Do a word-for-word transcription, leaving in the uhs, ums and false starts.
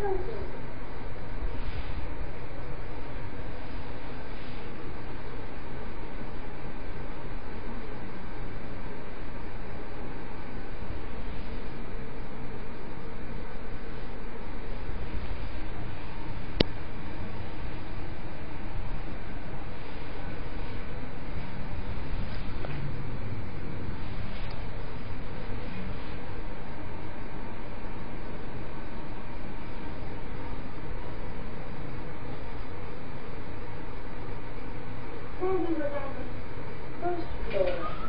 Thank you for that.